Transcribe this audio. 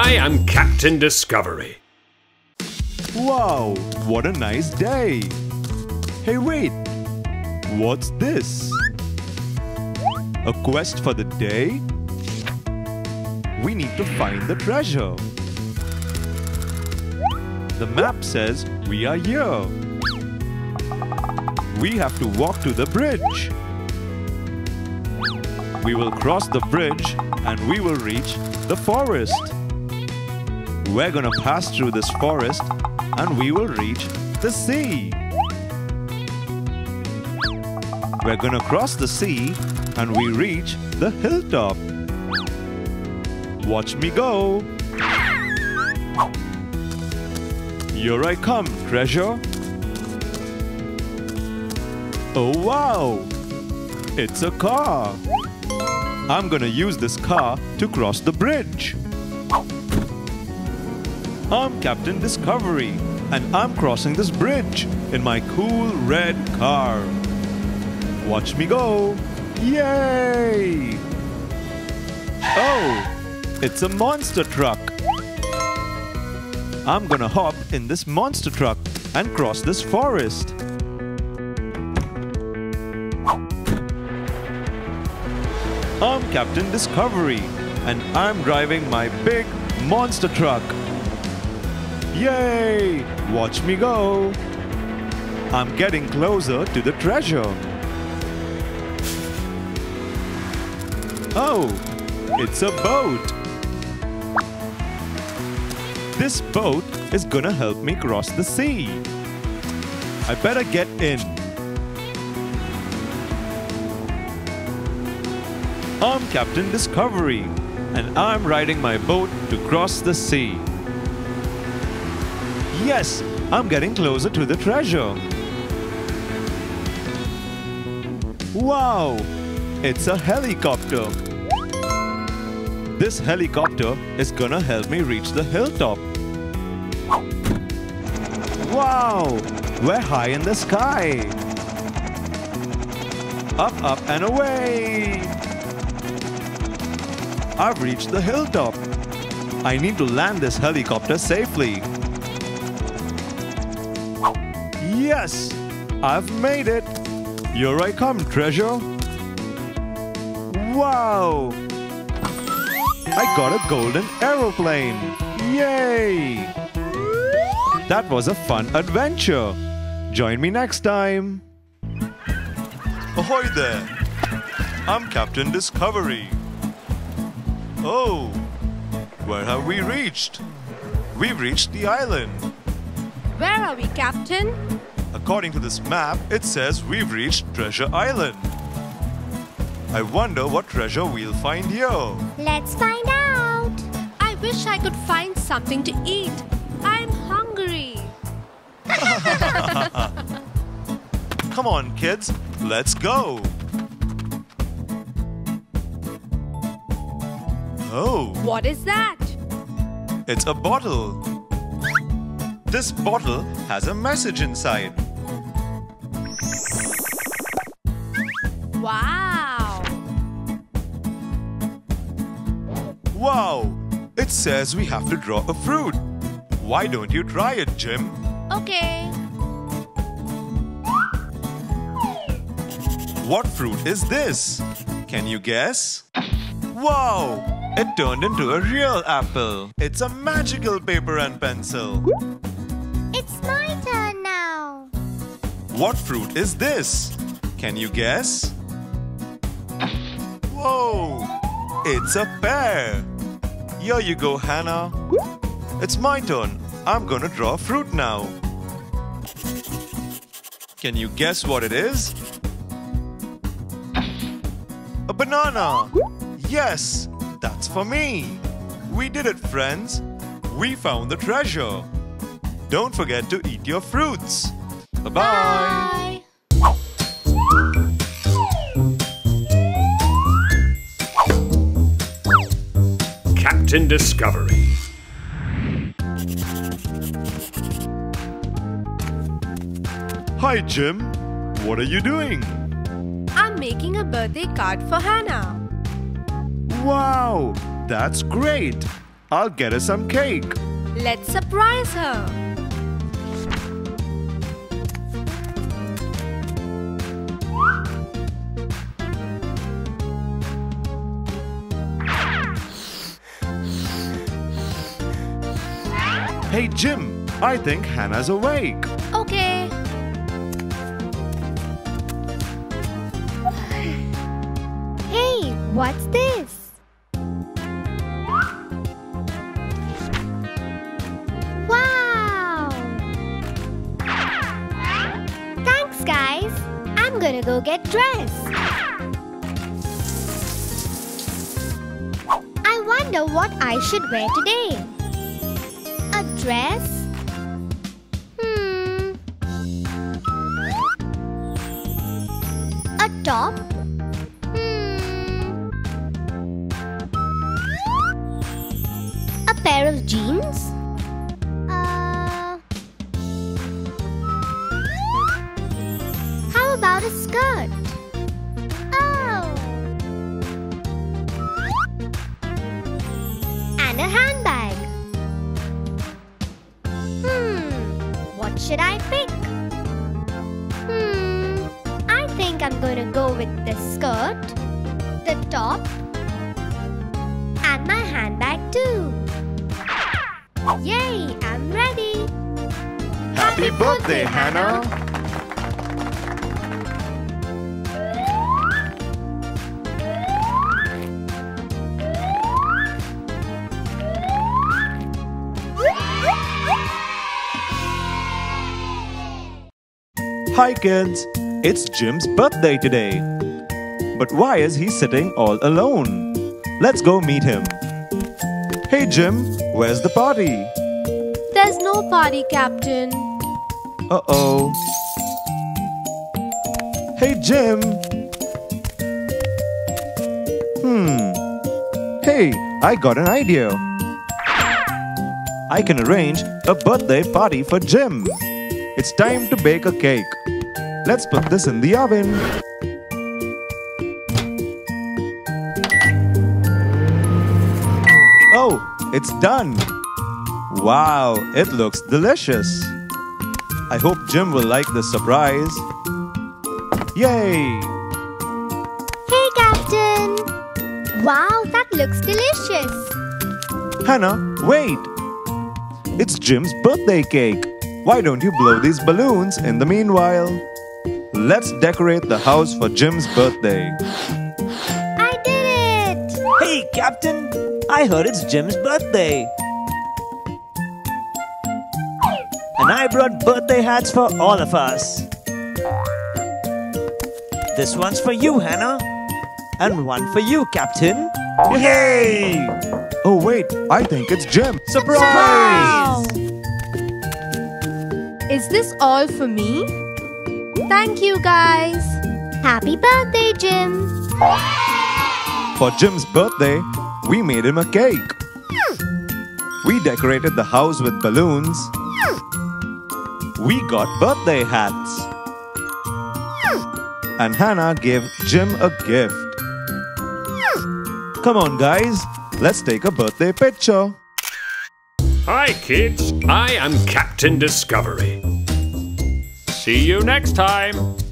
I am Captain Discovery. Wow, what a nice day. Hey, wait. What's this? A quest for the day? We need to find the treasure. The map says we are here. We have to walk to the bridge. We will cross the bridge and we will reach the forest. We're gonna pass through this forest and we will reach the sea. We're gonna cross the sea and we reach the hilltop. Watch me go! Here I come, treasure. Oh wow! It's a car! I'm gonna use this car to cross the bridge. I'm Captain Discovery and I'm crossing this bridge in my cool red car. Watch me go! Yay! Oh! It's a monster truck! I'm gonna hop in this monster truck and cross this forest. I'm Captain Discovery and I'm driving my big monster truck. Yay! Watch me go! I'm getting closer to the treasure. Oh! It's a boat! This boat is gonna help me cross the sea. I better get in. I'm Captain Discovery and I'm riding my boat to cross the sea. Yes, I'm getting closer to the treasure. Wow, it's a helicopter. This helicopter is gonna help me reach the hilltop. Wow, we're high in the sky. Up, up and away. I've reached the hilltop. I need to land this helicopter safely. Yes! I've made it! Here I come, treasure! Wow! I got a golden aeroplane! Yay! That was a fun adventure! Join me next time! Ahoy there! I'm Captain Discovery! Oh, where have we reached? We've reached the island. Where are we, Captain? According to this map, it says we've reached Treasure Island. I wonder what treasure we'll find here. Let's find out. I wish I could find something to eat. I'm hungry. Come on, kids. Let's go. Oh. What is that? It's a bottle. This bottle has a message inside. Wow. Wow. It says we have to draw a fruit. Why don't you try it, Jim? Okay. What fruit is this? Can you guess? Wow. It turned into a real apple. It's a magical paper and pencil. It's my turn now. What fruit is this? Can you guess? Whoa! It's a pear. Here you go, Hannah. It's my turn. I'm gonna draw fruit now. Can you guess what it is? A banana. Yes! That's for me! We did it, friends! We found the treasure! Don't forget to eat your fruits! Bye-bye! Captain Discovery. Hi, Jim! What are you doing? I'm making a birthday card for Hannah. Wow, that's great! I'll get her some cake. Let's surprise her. Hey, Jim, I think Hannah's awake. Okay. Hey, what's this? Wow! Thanks, guys. I'm gonna go get dressed. I wonder what I should wear today. A dress? A top? A pair of jeans? How about a skirt? Oh! And a handbag. What should I pick? I think I'm going to go with the skirt, the top, and my handbag too. Yay, I'm ready. Happy birthday, Hannah. Hi kids, it's Jim's birthday today. But why is he sitting all alone? Let's go meet him. Hey Jim, where's the party? There's no party, Captain. Uh-oh. Hey Jim. Hey, I got an idea. I can arrange a birthday party for Jim. It's time to bake a cake. Let's put this in the oven. Oh, it's done. Wow, it looks delicious. I hope Jim will like the surprise. Yay! Hey, Captain. Wow, that looks delicious. Hannah, wait. It's Jim's birthday cake. Why don't you blow these balloons in the meanwhile? Let's decorate the house for Jim's birthday. I did it! Hey, Captain! I heard it's Jim's birthday. And I brought birthday hats for all of us. This one's for you, Hannah. And one for you, Captain. Yay! Oh, wait. I think it's Jim. Surprise! Is this all for me? Thank you, guys. Happy birthday, Jim. For Jim's birthday, we made him a cake. We decorated the house with balloons. We got birthday hats. And Hannah gave Jim a gift. Come on, guys. Let's take a birthday picture. Hi, kids. I am Captain Discovery. See you next time.